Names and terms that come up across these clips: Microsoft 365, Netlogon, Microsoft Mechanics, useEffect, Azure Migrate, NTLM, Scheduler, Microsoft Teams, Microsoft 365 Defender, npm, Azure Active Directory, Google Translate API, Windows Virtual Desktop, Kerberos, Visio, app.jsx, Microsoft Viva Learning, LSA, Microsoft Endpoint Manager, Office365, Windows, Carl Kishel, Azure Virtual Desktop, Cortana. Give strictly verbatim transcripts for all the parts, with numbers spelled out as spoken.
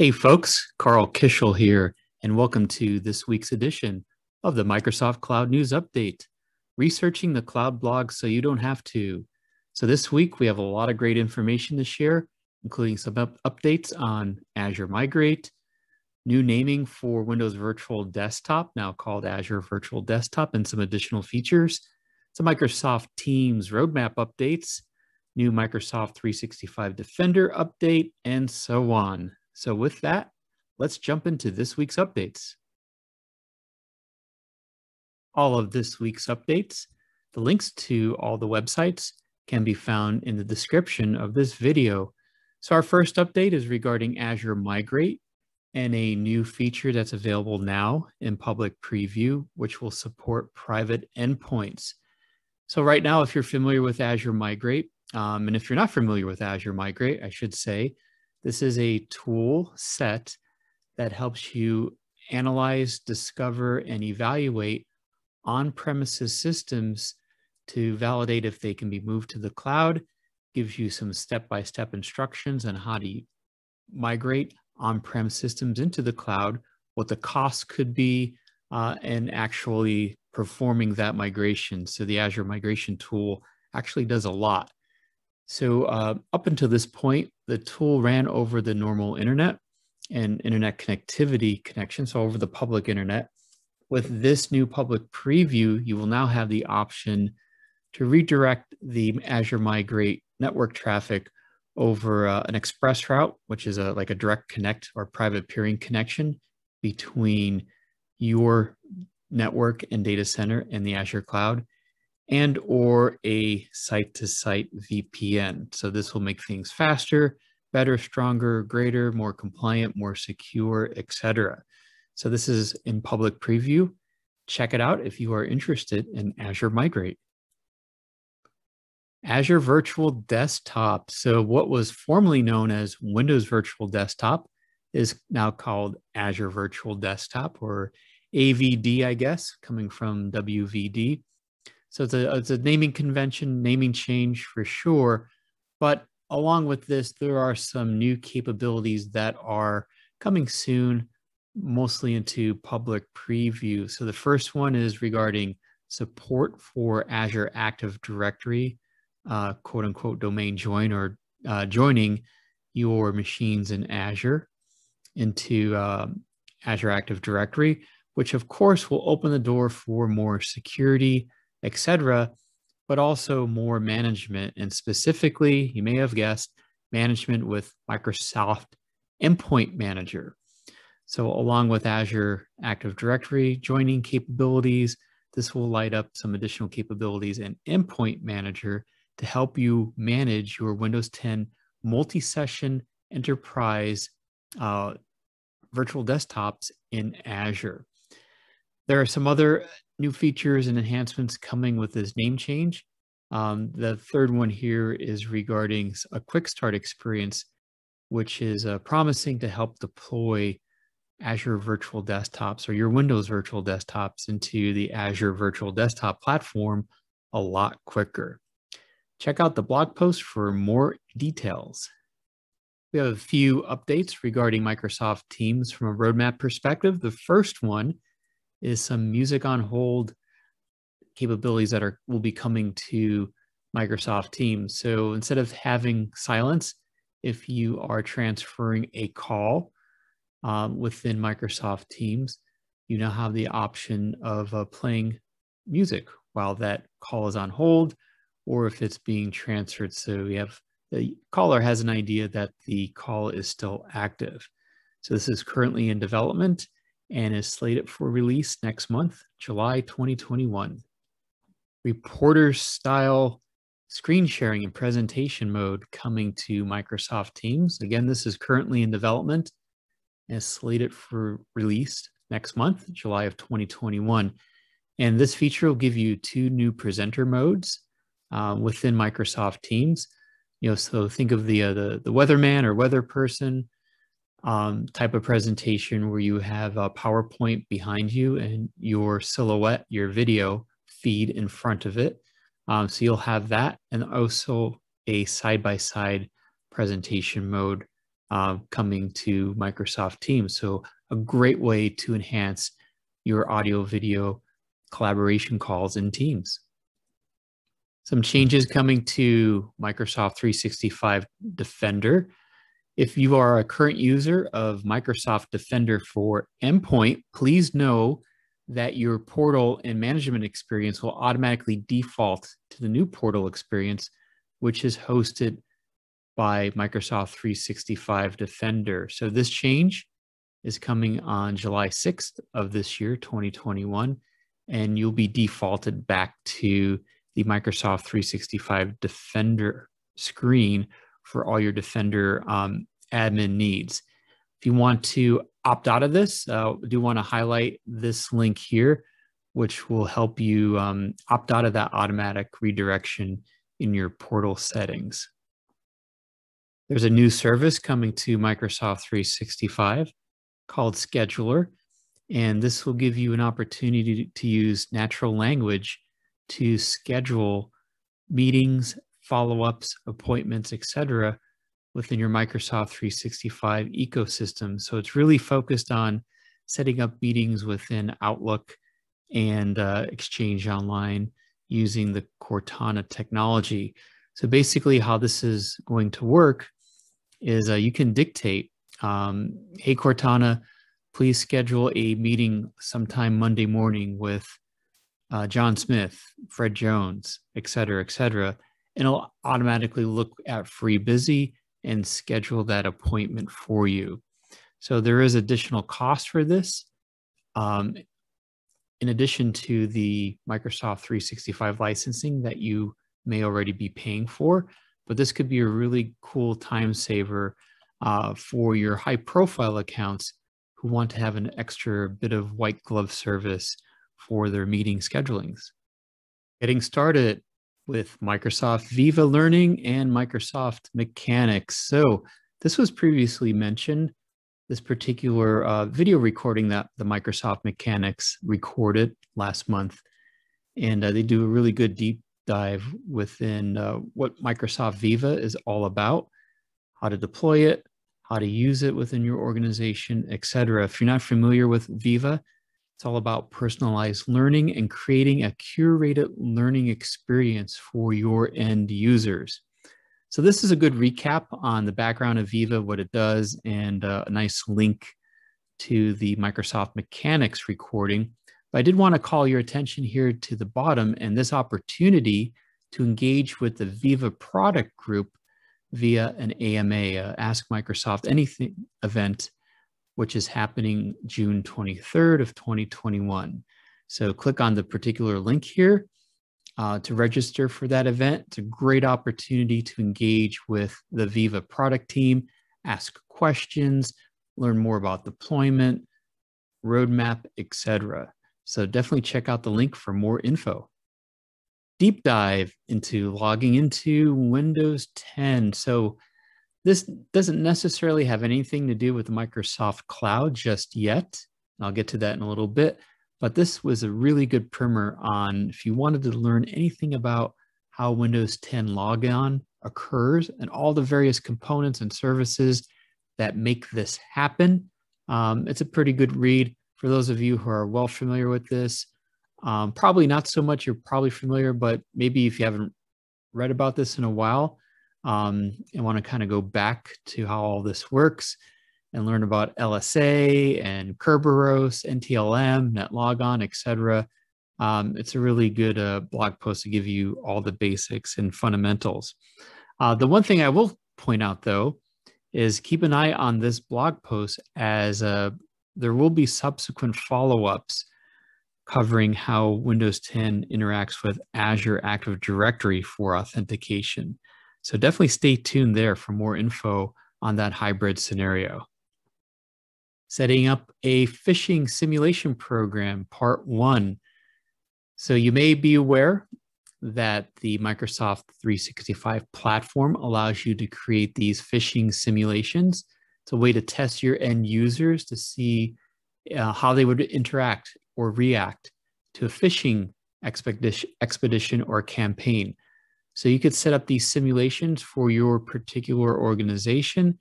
Hey folks, Carl Kishel here, and welcome to this week's edition of the Microsoft Cloud News Update, researching the cloud blog so you don't have to. So this week we have a lot of great information to share, including some up updates on Azure Migrate, new naming for Windows Virtual Desktop, now called Azure Virtual Desktop, and some additional features, some Microsoft Teams roadmap updates, new Microsoft three sixty-five Defender update, and so on. So with that, let's jump into this week's updates. All of this week's updates, the links to all the websites can be found in the description of this video. So our first update is regarding Azure Migrate and a new feature that's available now in public preview, which will support private endpoints. So right now, if you're familiar with Azure Migrate, um, and if you're not familiar with Azure Migrate, I should say, this is a tool set that helps you analyze, discover, and evaluate on-premises systems to validate if they can be moved to the cloud, gives you some step-by-step instructions on how to migrate on-prem systems into the cloud, what the cost could be, uh, and actually performing that migration. So the Azure Migration tool actually does a lot. So uh, up until this point, the tool ran over the normal internet and internet connectivity connection, so over the public internet. With this new public preview, you will now have the option to redirect the Azure Migrate network traffic over uh, an express route, which is a, like a direct connect or private peering connection between your network and data center and the Azure cloud, and or a site-to-site V P N. So this will make things faster, better, stronger, greater, more compliant, more secure, et cetera. So this is in public preview. Check it out if you are interested in Azure Migrate. Azure Virtual Desktop. So what was formerly known as Windows Virtual Desktop is now called Azure Virtual Desktop, or A V D, I guess, coming from W V D. So it's a, it's a naming convention, naming change for sure. But along with this, there are some new capabilities that are coming soon, mostly into public preview. So the first one is regarding support for Azure Active Directory, uh, quote unquote, domain join, or uh, joining your machines in Azure into um, Azure Active Directory, which of course will open the door for more security, et cetera, but also more management. And specifically, you may have guessed, management with Microsoft Endpoint Manager. So along with Azure Active Directory joining capabilities, this will light up some additional capabilities in Endpoint Manager to help you manage your Windows ten multi-session enterprise uh, virtual desktops in Azure. There are some other new features and enhancements coming with this name change. Um, the third one here is regarding a quick start experience, which is uh, promising to help deploy Azure Virtual Desktops, or your Windows Virtual Desktops, into the Azure Virtual Desktop platform a lot quicker. Check out the blog post for more details. We have a few updates regarding Microsoft Teams from a roadmap perspective. The first one is some music on hold capabilities that are will be coming to Microsoft Teams. So instead of having silence, if you are transferring a call um, within Microsoft Teams, you now have the option of uh, playing music while that call is on hold, or if it's being transferred. So we have the caller has an idea that the call is still active. So this is currently in development and is slated for release next month, July twenty twenty-one. Reporter-style screen sharing and presentation mode coming to Microsoft Teams. Again, this is currently in development and is slated for release next month, July of twenty twenty-one. And this feature will give you two new presenter modes uh, within Microsoft Teams. You know, so think of the, uh, the, the weatherman or weather person, Um, type of presentation where you have a PowerPoint behind you and your silhouette, your video feed in front of it. Um, so you'll have that, and also a side-by-side presentation mode uh, coming to Microsoft Teams. So a great way to enhance your audio video collaboration calls in Teams. Some changes coming to Microsoft three sixty-five Defender. If you are a current user of Microsoft Defender for Endpoint, please know that your portal and management experience will automatically default to the new portal experience, which is hosted by Microsoft three sixty-five Defender. So this change is coming on July sixth of this year, twenty twenty-one, and you'll be defaulted back to the Microsoft three sixty-five Defender screen for all your Defender um, admin needs. If you want to opt out of this, uh, I do want to highlight this link here, which will help you um, opt out of that automatic redirection in your portal settings. There's a new service coming to Microsoft three sixty-five called Scheduler, and this will give you an opportunity to, to use natural language to schedule meetings, follow-ups, appointments, et cetera within your Microsoft three sixty-five ecosystem. So it's really focused on setting up meetings within Outlook and uh, Exchange Online using the Cortana technology. So basically how this is going to work is uh, you can dictate, um, hey Cortana, please schedule a meeting sometime Monday morning with uh, John Smith, Fred Jones, et cetera, et cetera. And it'll automatically look at Free Busy and schedule that appointment for you. So there is additional cost for this. Um, in addition to the Microsoft three sixty-five licensing that you may already be paying for, but this could be a really cool time saver uh, for your high profile accounts who want to have an extra bit of white glove service for their meeting schedulings. Getting started with Microsoft Viva Learning and Microsoft Mechanics. So this was previously mentioned, this particular uh, video recording that the Microsoft Mechanics recorded last month. And uh, they do a really good deep dive within uh, what Microsoft Viva is all about, how to deploy it, how to use it within your organization, et cetera. If you're not familiar with Viva, it's all about personalized learning and creating a curated learning experience for your end users. So this is a good recap on the background of Viva, what it does, and a nice link to the Microsoft Mechanics recording. But I did want to call your attention here to the bottom and this opportunity to engage with the Viva product group via an A M A, uh, Ask Microsoft Anything event, which is happening June twenty-third of twenty twenty-one. So click on the particular link here uh, to register for that event. It's a great opportunity to engage with the Viva product team, ask questions, learn more about deployment, roadmap, et cetera. So definitely check out the link for more info. Deep dive into logging into Windows ten. So this doesn't necessarily have anything to do with the Microsoft Cloud just yet. I'll get to that in a little bit, but this was a really good primer on if you wanted to learn anything about how Windows ten logon occurs and all the various components and services that make this happen. Um, it's a pretty good read for those of you who are well familiar with this. Um, probably not so much, you're probably familiar, but maybe if you haven't read about this in a while, Um, I want to kind of go back to how all this works and learn about L S A and Kerberos, N T L M, Netlogon, et cetera. Um, it's a really good uh, blog post to give you all the basics and fundamentals. Uh, the one thing I will point out, though, is keep an eye on this blog post as uh, there will be subsequent follow-ups covering how Windows ten interacts with Azure Active Directory for authentication. So definitely stay tuned there for more info on that hybrid scenario. Setting up a phishing simulation program, part one. So you may be aware that the Microsoft three sixty-five platform allows you to create these phishing simulations. It's a way to test your end users to see uh, how they would interact or react to a phishing expedition, expedition or campaign. So you could set up these simulations for your particular organization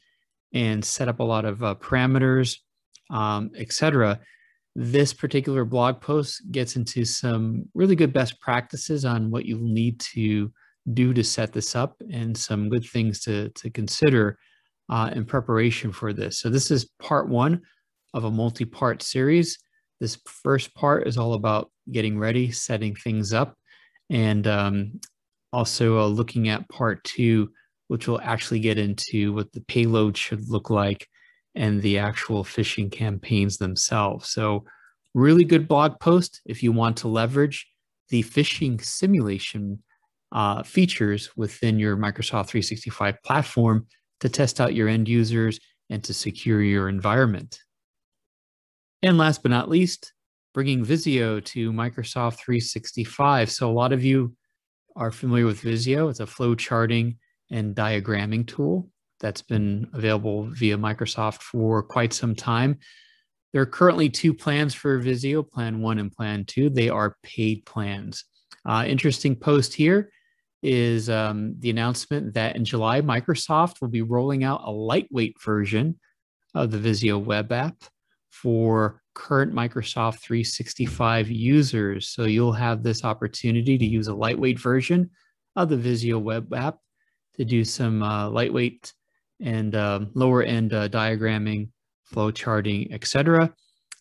and set up a lot of uh, parameters, um, et cetera. This particular blog post gets into some really good best practices on what you'll need to do to set this up and some good things to, to consider uh, in preparation for this. So this is part one of a multi-part series. This first part is all about getting ready, setting things up, and um, also uh, looking at part two, which will actually get into what the payload should look like and the actual phishing campaigns themselves. So really good blog post if you want to leverage the phishing simulation uh, features within your Microsoft three sixty-five platform to test out your end users and to secure your environment. And last but not least, bringing Visio to Microsoft three sixty-five. So a lot of you are familiar with Visio. It's a flow charting and diagramming tool that's been available via Microsoft for quite some time. There are currently two plans for Visio, plan one and plan two. They are paid plans. Uh, interesting post here is um, the announcement that in July, Microsoft will be rolling out a lightweight version of the Visio web app for current Microsoft three sixty-five users. So you'll have this opportunity to use a lightweight version of the Visio web app to do some uh, lightweight and uh, lower end uh, diagramming, flow charting, et cetera.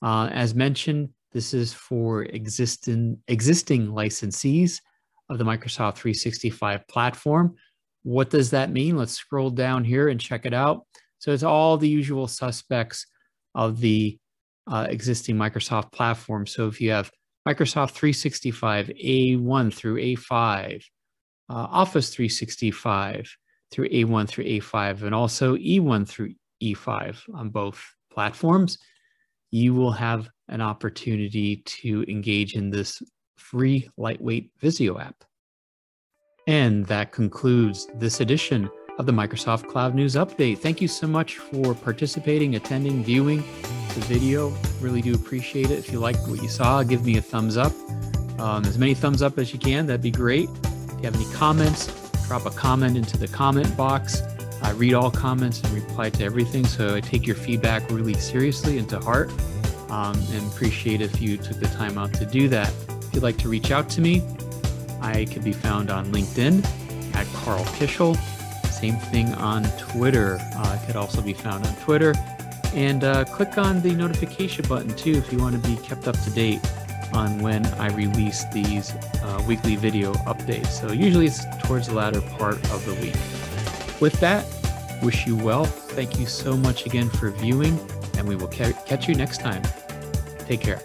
Uh, as mentioned, this is for existing, existing licensees of the Microsoft three sixty-five platform. What does that mean? Let's scroll down here and check it out. So it's all the usual suspects of the uh, existing Microsoft platform. So if you have Microsoft three sixty-five, A one through A five, uh, Office three sixty-five, through A one through A five, and also E one through E five on both platforms, you will have an opportunity to engage in this free lightweight Visio app. And that concludes this edition of the Microsoft Cloud News Update. Thank you so much for participating, attending, viewing the video. Really do appreciate it. If you liked what you saw, give me a thumbs up. Um, as many thumbs up as you can, that'd be great. If you have any comments, drop a comment into the comment box. I read all comments and reply to everything, so I take your feedback really seriously and to heart, um, and appreciate if you took the time out to do that. If you'd like to reach out to me, I can be found on LinkedIn at Carl Kishel. Same thing on Twitter. Uh, I could also be found on Twitter. And uh, click on the notification button too if you want to be kept up to date on when I release these uh, weekly video updates. So usually it's towards the latter part of the week. With that, wish you well. Thank you so much again for viewing, and we will ca- catch you next time. Take care.